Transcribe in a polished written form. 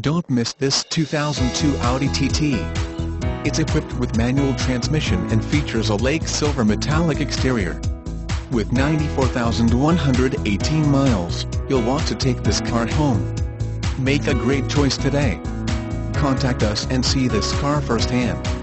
Don't miss this 2002 Audi TT. It's equipped with manual transmission and features a Lake Silver Metallic exterior. With 94,118 miles, you'll want to take this car home. Make a great choice today. Contact us and see this car firsthand.